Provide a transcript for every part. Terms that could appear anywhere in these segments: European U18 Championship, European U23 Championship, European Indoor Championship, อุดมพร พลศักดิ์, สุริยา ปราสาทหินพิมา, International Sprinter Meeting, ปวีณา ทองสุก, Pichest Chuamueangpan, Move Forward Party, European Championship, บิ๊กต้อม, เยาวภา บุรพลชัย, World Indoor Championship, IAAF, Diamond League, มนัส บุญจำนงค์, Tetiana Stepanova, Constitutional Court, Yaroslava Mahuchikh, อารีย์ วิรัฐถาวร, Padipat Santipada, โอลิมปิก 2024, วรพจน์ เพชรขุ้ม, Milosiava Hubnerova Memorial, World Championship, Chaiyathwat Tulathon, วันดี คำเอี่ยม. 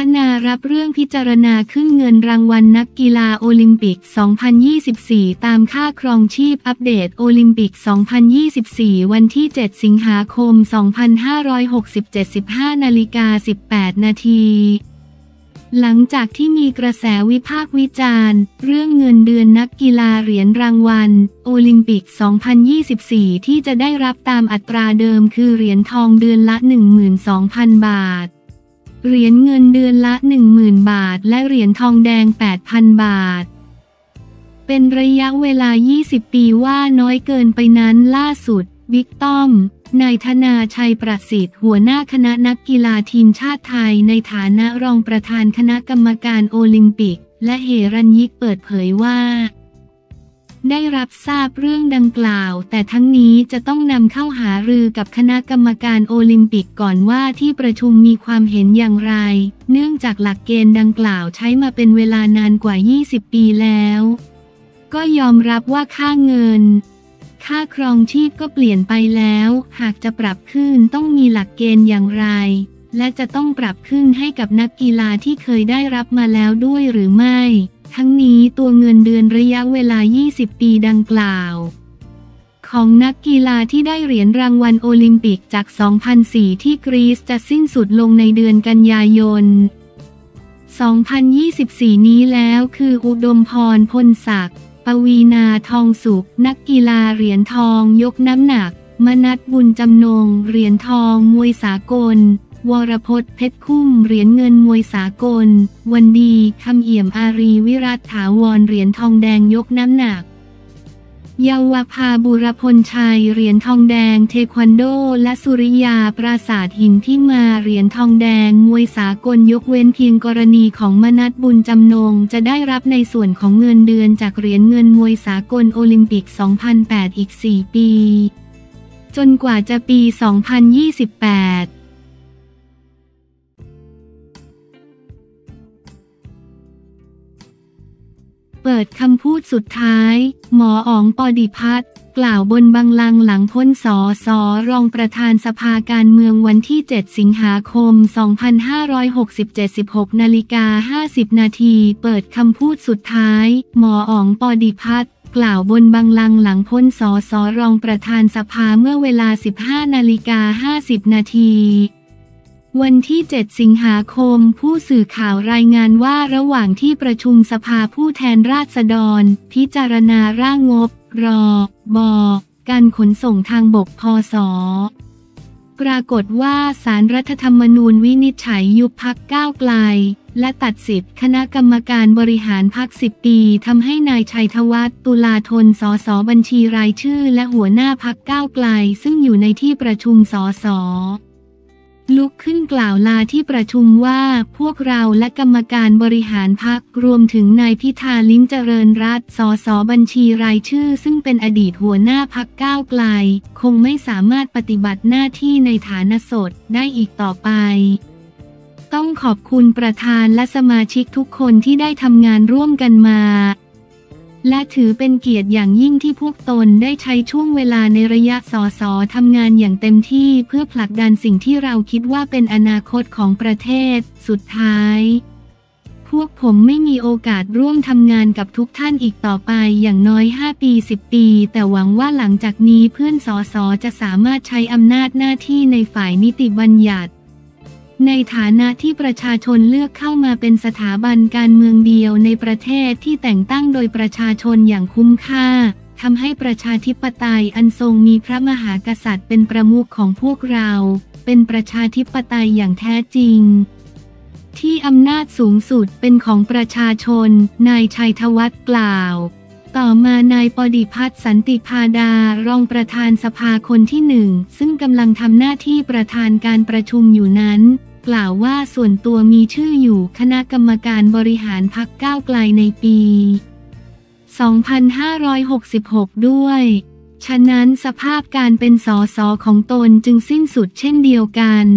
ฒนารับเรื่องพิจารณาขึ้นเงินรางวัลนักกีฬาโอลิมปิก 2024 ตามค่าครองชีพอัปเดตโอลิมปิก 2024 วันที่ 7 สิงหาคม 2567 15:18 น.หลังจากที่มีกระแสวิพากษ์วิจารณ์เรื่องเงินเดือนนักกีฬาเหรียญรางวัลโอลิมปิก 2024 ที่จะได้รับตามอัตราเดิมคือเหรียญทองเดือนละ 12,000 บาทเหรียญเงินเดือนละ 10,000 บาทและเหรียญทองแดง 8,000 บาทเป็นระยะเวลา20 ปีว่าน้อยเกินไปนั้นล่าสุดบิ๊กต้อมนายธนาชัยประสิทธิ์หัวหน้าคณะนักกีฬาทีมชาติไทยในฐานะรองประธานคณะกรรมการโอลิมปิกและเหรัญญิกเปิดเผยว่าได้รับทราบเรื่องดังกล่าวแต่ทั้งนี้จะต้องนำเข้าหารือกับคณะกรรมการโอลิมปิกก่อนว่าที่ประชุมมีความเห็นอย่างไรเนื่องจากหลักเกณฑ์ดังกล่าวใช้มาเป็นเวลานานกว่า20 ปีแล้วก็ยอมรับว่าค่าเงินค่าครองชีพก็เปลี่ยนไปแล้วหากจะปรับขึ้นต้องมีหลักเกณฑ์อย่างไรและจะต้องปรับขึ้นให้กับนักกีฬาที่เคยได้รับมาแล้วด้วยหรือไม่ทั้งนี้ตัวเงินเดือนระยะเวลา20 ปีดังกล่าวของนักกีฬาที่ได้เหรียญรางวัลโอลิมปิกจาก 2004 ที่กรีซจะสิ้นสุดลงในเดือนกันยายน 2024 นี้แล้วคืออุดมพร พลศักดิ์ปวีณาทองสุขนักกีฬาเหรียญทองยกน้ำหนักมนัสบุญจำนงเหรียญทองมวยสากลวรพจน์เพชรคุ้มเหรียญเงินมวยสากลวันดีคำเอี่ยมอารีวิรัตถาวรเหรียญทองแดงยกน้ำหนักเยาวภาบุรพลชัยเหรียญทองแดงเทควันโดและสุริยาปราสาทหินที่มาเหรียญทองแดงมวยสากลยกเว้นเพียงกรณีของมนัสบุญจำนงจะได้รับในส่วนของเงินเดือนจากเหรียญเงินมวยสากลโอลิมปิก 2008 อีก 4 ปีจนกว่าจะปี 2028เปิดคำพูดสุดท้ายหมออ๋องปดิพัฒน์กล่าวบนบัลลังก์หลังพ้นส.ส.รองประธานสภาการเมืองวันที่ 7 สิงหาคม 2567 16:50 น.เปิดคำพูดสุดท้ายหมออ๋องปดิพัฒน์กล่าวบนบัลลังก์หลังพ้นส.ส.รองประธานสภาเมื่อเวลา 15:50 น.วันที่ 7 สิงหาคมผู้สื่อข่าวรายงานว่าระหว่างที่ประชุมสภาผู้แทนราษฎรพิจารณาร่างงบรบการขนส่งทางบกพศปรากฏว่าศาลรัฐธรรมนูญวินิจฉัยยุบพรรคก้าวไกลและตัดสิทธิคณะกรรมการบริหารพรรค10 ปีทำให้นายชัยธวัฒน์ตุลาธนสสบัญชีรายชื่อและหัวหน้าพรรคก้าวไกลซึ่งอยู่ในที่ประชุมสสลุกขึ้นกล่าวลาที่ประชุมว่าพวกเราและกรรมการบริหารพรรครวมถึงนายพิธาลิ้มเจริญรัตน์สสบัญชีรายชื่อซึ่งเป็นอดีตหัวหน้าพรรคก้าวไกลคงไม่สามารถปฏิบัติหน้าที่ในฐานะสดได้อีกต่อไปต้องขอบคุณประธานและสมาชิกทุกคนที่ได้ทำงานร่วมกันมาและถือเป็นเกียรติอย่างยิ่งที่พวกตนได้ใช้ช่วงเวลาในระยะส.ส.ทำงานอย่างเต็มที่เพื่อผลักดันสิ่งที่เราคิดว่าเป็นอนาคตของประเทศสุดท้ายพวกผมไม่มีโอกาสร่วมทำงานกับทุกท่านอีกต่อไปอย่างน้อย5 ปี 10 ปีแต่หวังว่าหลังจากนี้เพื่อนส.ส.จะสามารถใช้อำนาจหน้าที่ในฝ่ายนิติบัญญัติในฐานะที่ประชาชนเลือกเข้ามาเป็นสถาบันการเมืองเดียวในประเทศที่แต่งตั้งโดยประชาชนอย่างคุ้มค่าทำให้ประชาธิปไตยอันทรงมีพระมหากษัตริย์เป็นประมุขของพวกเราเป็นประชาธิปไตยอย่างแท้จริงที่อำนาจสูงสุดเป็นของประชาชนนายชัยธวัฒน์กล่าวต่อมานายปดิพัฒน์สันติพาดารองประธานสภาคนที่1ซึ่งกำลังทำหน้าที่ประธานการประชุมอยู่นั้นกล่าวว่าส่วนตัวมีชื่ออยู่คณะกรรมการบริหารพรรคก้าวไกลในปี 2566 ด้วยฉะนั้นสภาพการเป็นส.ส.ของตนจึงสิ้นสุดเช่นเดียวกัน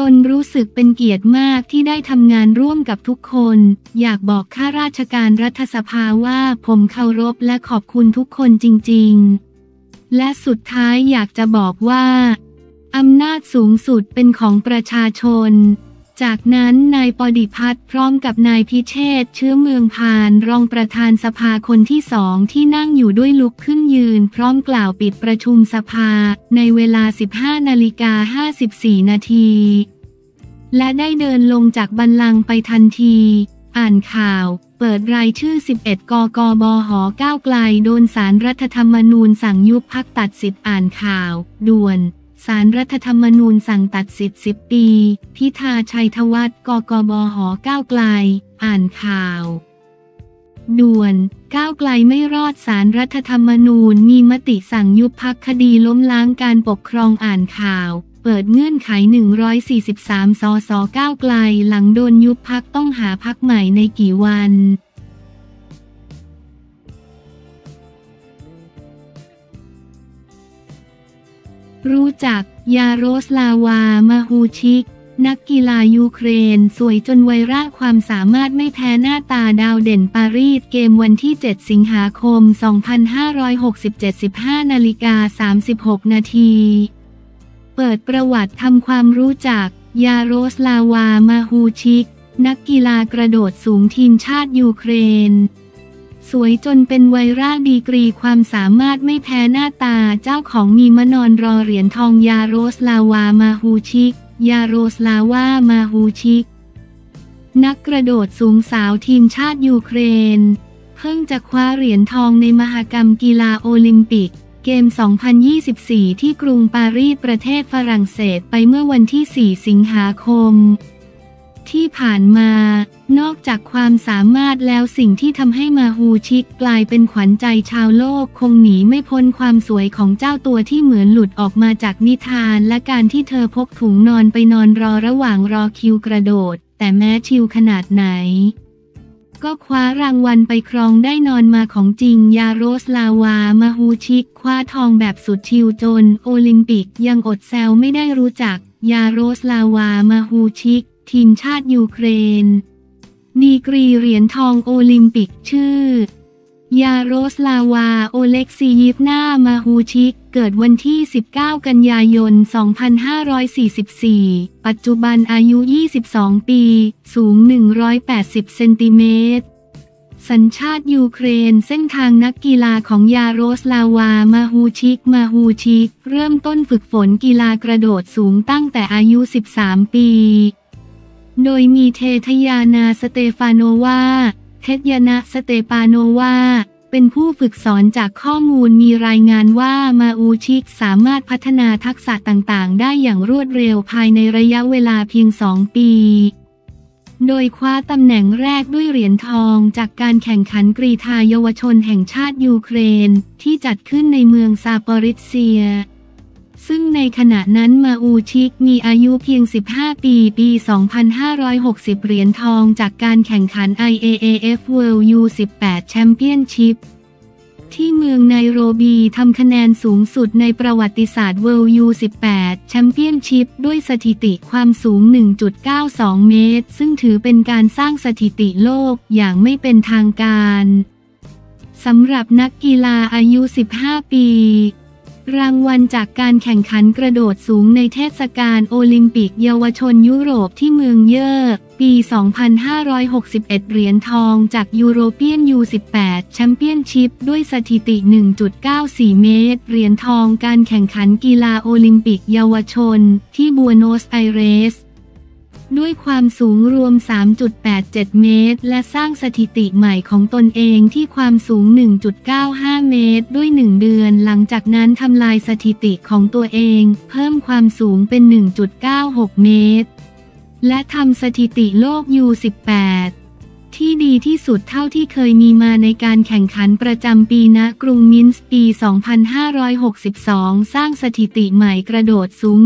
ตนรู้สึกเป็นเกียรติมากที่ได้ทำงานร่วมกับทุกคนอยากบอกข้าราชการรัฐสภาว่าผมเคารพและขอบคุณทุกคนจริงๆและสุดท้ายอยากจะบอกว่าอำนาจสูงสุดเป็นของประชาชน จากนั้นนายปดิภัทรพร้อมกับนายพิเชษฐ์เชื้อเมืองพานรองประธานสภาคนที่สองที่นั่งอยู่ด้วยลุกขึ้นยืนพร้อมกล่าวปิดประชุมสภาในเวลา 15.54 นาทีและได้เดินลงจากบัลลังก์ไปทันทีอ่านข่าวเปิดรายชื่อ11กกบหก้าวไกลโดนศาลรัฐธรรมนูญสั่งยุบพรรคตัดสิทธิ์อ่านข่าวด่วนศาลรัฐธรรมนูญสั่งตัดสิทธิ์10ปีพิธาชัยธวัฒน์กกบหก้าวไกลอ่านข่าวด่วนก้าวไกลไม่รอดศาลรัฐธรรมนูญมีมติสั่งยุบพรรคคดีล้มล้างการปกครองอ่านข่าวเปิดเงื่อนไข143สสก้าวไกลหลังโดนยุบพรรคต้องหาพรรคใหม่ในกี่วันรู้จักยาโรสลาวามาฮูชิกนักกีฬายูเครนสวยจนไวรัสความสามารถไม่แพ้หน้าตาดาวเด่นปารีสเกมวันที่7สิงหาคม 2567 15.36 นาทีเปิดประวัติทำความรู้จักยาโรสลาวามาฮูชิกนักกีฬากระโดดสูงทีมชาติยูเครนสวยจนเป็นไวรัลดีกรีความสามารถไม่แพ้หน้าตาเจ้าของมีมนอนรอเหรียญทองยาโรสลาวามาฮูชิกยาโรสลาวามาฮูชิกนักกระโดดสูงสาวทีมชาติยูเครนเพิ่งจะคว้าเหรียญทองในมหกรรมกีฬาโอลิมปิกเกม 2024 ที่กรุงปารีสประเทศฝรั่งเศสไปเมื่อวันที่ 4 สิงหาคมที่ผ่านมานอกจากความสามารถแล้วสิ่งที่ทำให้มาฮูชิกกลายเป็นขวัญใจชาวโลกคงหนีไม่พ้นความสวยของเจ้าตัวที่เหมือนหลุดออกมาจากนิทานและการที่เธอพกถุงนอนไปนอนรอระหว่างรอคิวกระโดดแต่แม้ชิวขนาดไหนก็คว้ารางวัลไปครองได้นอนมาของจริงยาโรสลาวามาฮูชิกคว้าทองแบบสุดชิวจนโอลิมปิกยังอดแซวไม่ได้รู้จักยาโรสลาวามาฮูชิกทีมชาติยูเครนดีกรีเหรียญทองโอลิมปิกชื่อยาโรสลาวาโอเล็กซียิฟนามาฮูชิกเกิดวันที่19กันยายน2544ปัจจุบันอายุ22ปีสูง180เซนติเมตรสัญชาติยูเครนเส้นทางนักกีฬาของยาโรสลาวามาฮูชิกเริ่มต้นฝึกฝนกีฬากระโดดสูงตั้งแต่อายุ13ปีโดยมีเททยานาสเตฟานโนวาเททยานาสเตปานโนวาเป็นผู้ฝึกสอนจากข้อมูลมีรายงานว่ามาฮูชิกสามารถพัฒนาทักษะต่างๆได้อย่างรวดเร็วภายในระยะเวลาเพียง2ปีโดยคว้าตำแหน่งแรกด้วยเหรียญทองจากการแข่งขันกรีฑาเยาวชนแห่งชาติยูเครนที่จัดขึ้นในเมืองซาปอริเซียซึ่งในขณะนั้นมาฮูชิกมีอายุเพียง15ปีปี 2560 เหรียญทองจากการแข่งขัน IAAF World U18 Championship ที่เมืองไนโรบีทำคะแนนสูงสุดในประวัติศาสตร์ World U18 Championship ด้วยสถิติความสูง 1.92 เมตรซึ่งถือเป็นการสร้างสถิติโลกอย่างไม่เป็นทางการสำหรับนักกีฬาอายุ15ปีรางวัลจากการแข่งขันกระโดดสูงในเทศกาลโอลิมปิกเยาวชนยุโรปที่เมืองเยอร์ปี 2561 เหรียญทองจาก European U18 Championship ด้วยสถิติ 1.94 เมตรเหรียญทองการแข่งขันกีฬาโอลิมปิกเยาวชนที่บัวโนสไอเรสด้วยความสูงรวม 3.87 เมตรและสร้างสถิติใหม่ของตนเองที่ความสูง 1.95 เมตรด้วย1เดือนหลังจากนั้นทำลายสถิติของตัวเองเพิ่มความสูงเป็น 1.96 เมตรและทำสถิติโลก U18 ที่ดีที่สุดเท่าที่เคยมีมาในการแข่งขันประจำปีณกรุงมินสปี 2562 สร้างสถิติใหม่กระโดดสูง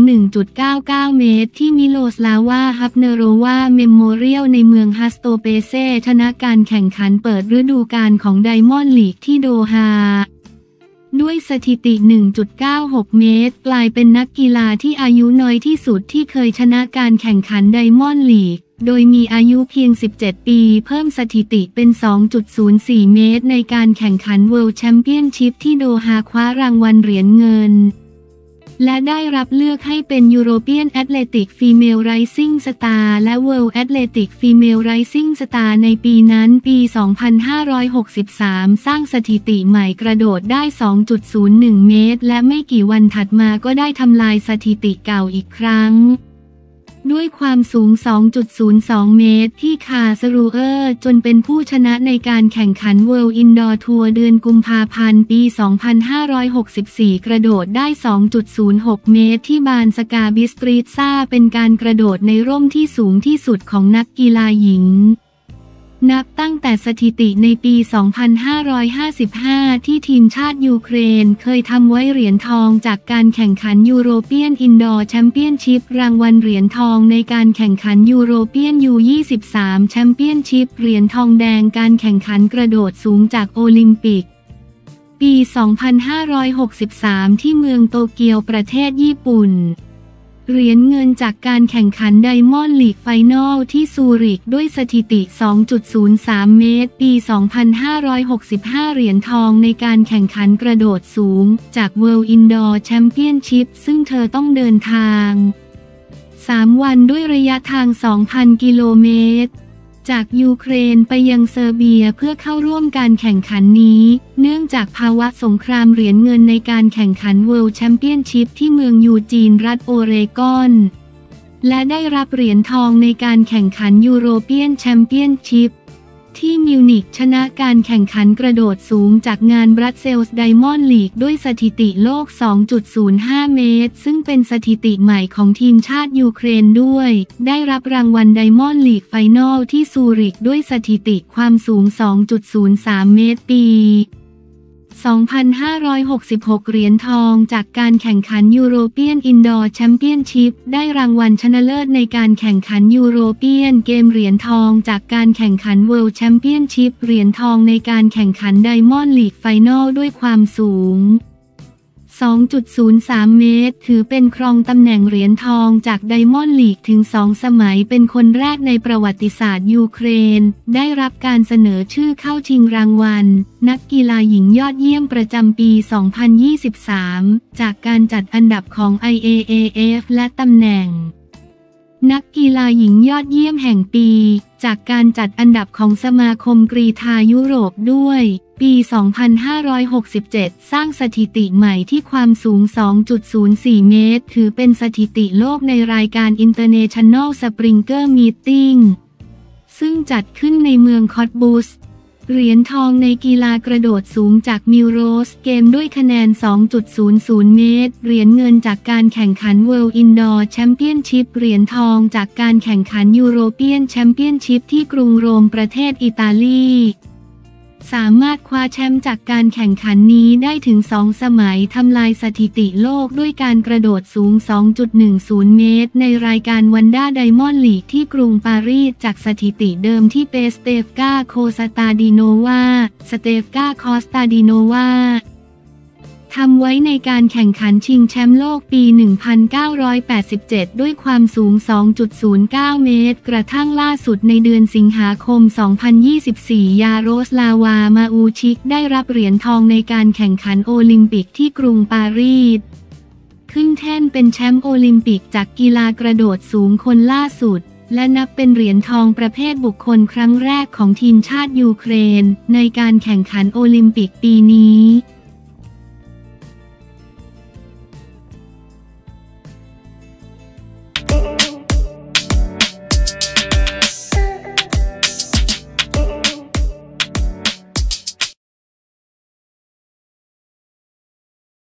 1.99 เมตรที่มิโลสลาวา ฮับเนโรวา เมมโมเรียลในเมืองฮัสโตเปเซชนะการแข่งขันเปิดฤดูกาลของไดมอนด์ลีกที่โดฮาด้วยสถิติ 1.96 เมตรกลายเป็นนักกีฬาที่อายุน้อยที่สุดที่เคยชนะการแข่งขันไดมอนด์ลีกโดยมีอายุเพียง17ปีเพิ่มสถิติเป็น 2.04 เมตรในการแข่งขัน World Championship ที่โดฮาคว้ารางวัลเหรียญเงิน และได้รับเลือกให้เป็น European Athletic Female Rising Star และ World Athletic Female Rising Star ในปีนั้นปี 2563 สร้างสถิติใหม่กระโดดได้ 2.01 เมตรและไม่กี่วันถัดมาก็ได้ทำลายสถิติเก่าอีกครั้งด้วยความสูง 2.02 เมตรที่คาสรูเออร์จนเป็นผู้ชนะในการแข่งขัน World Indoor Tour เดือนกุมภาพันธ์ปี 2564 กระโดดได้ 2.06 เมตรที่บานสกาบิสตรีตซาเป็นการกระโดดในร่มที่สูงที่สุดของนักกีฬาหญิงนับตั้งแต่สถิติในปี 2555 ที่ทีมชาติยูเครนเคยทำไว้เหรียญทองจากการแข่งขัน European Indoor Championship รางวัลเหรียญทองในการแข่งขัน European U23 Championship เหรียญทองแดงการแข่งขันกระโดดสูงจากโอลิมปิกปี 2563 ที่เมืองโตเกียวประเทศญี่ปุ่นเหรียญเงินจากการแข่งขันไดมอนด์ลีกไฟนอลที่ซูริกด้วยสถิติ 2.03 เมตรปี 2565 เหรียญทองในการแข่งขันกระโดดสูงจาก World Indoor Championship ซึ่งเธอต้องเดินทาง 3 วันด้วยระยะทาง 2,000 กิโลเมตรจากยูเครนไปยังเซอร์เบียเพื่อเข้าร่วมการแข่งขันนี้เนื่องจากภาวะสงครามเหรียญเงินในการแข่งขัน World Championship ที่เมืองยูจีนรัฐโอเรกอนและได้รับเหรียญทองในการแข่งขัน European Championship ที่มิวนิกชนะการแข่งขันกระโดดสูงจากงานบรัสเซลส์ไดมอนด์ลีกด้วยสถิติโลก 2.05 เมตรซึ่งเป็นสถิติใหม่ของทีมชาติยูเครนด้วยได้รับรางวัลไดมอนด์ลีกไฟนอลที่ซูริกด้วยสถิติความสูง 2.03 เมตรปี2566 เหรียญทองจากการแข่งขัน European Indoor Championship ได้รางวัลชนะเลิศในการแข่งขัน European เกมเหรียญทองจากการแข่งขัน World Championship เหรียญทองในการแข่งขัน Diamond League Final ด้วยความสูง 2.03 เมตรถือเป็นครองตำแหน่งเหรียญทองจากไดมอนด์ลีกถึง2 สมัยเป็นคนแรกในประวัติศาสตร์ยูเครนได้รับการเสนอชื่อเข้าชิงรางวัลนักกีฬาหญิงยอดเยี่ยมประจำปี 2023 จากการจัดอันดับของ IAAF และตำแหน่งนักกีฬาหญิงยอดเยี่ยมแห่งปีจากการจัดอันดับของสมาคมกรีฑายุโรปด้วยปี 2567 สร้างสถิติใหม่ที่ความสูง 2.04 เมตรถือเป็นสถิติโลกในรายการ International Sprinter Meeting ซึ่งจัดขึ้นในเมืองคอตบูสเหรียญทองในกีฬากระโดดสูงจากมิวโรสเกมด้วยคะแนน 2.00 เมตรเหรียญเงินจากการแข่งขัน World Indoor Championship เหรียญทองจากการแข่งขัน European Championship ที่กรุงโรมประเทศอิตาลีสามารถคว้าแชมป์จากการแข่งขันนี้ได้ถึง 2 สมัยทำลายสถิติโลกด้วยการกระโดดสูง 2.10 เมตรในรายการวันด้าไดมอนด์ลีกที่กรุงปารีสจากสถิติเดิมที่เปสเตฟกาโคสตาดิโนวาทำไว้ในการแข่งขันชิงแชมป์โลกปี 1987 ด้วยความสูง 2.09 เมตรกระทั่งล่าสุดในเดือนสิงหาคม 2024 ยาโรสลาวา มาอูชิกได้รับเหรียญทองในการแข่งขันโอลิมปิกที่กรุงปารีสขึ้นแท่นเป็นแชมป์โอลิมปิกจากกีฬากระโดดสูงคนล่าสุดและนับเป็นเหรียญทองประเภทบุคคลครั้งแรกของทีมชาติยูเครนในการแข่งขันโอลิมปิกปีนี้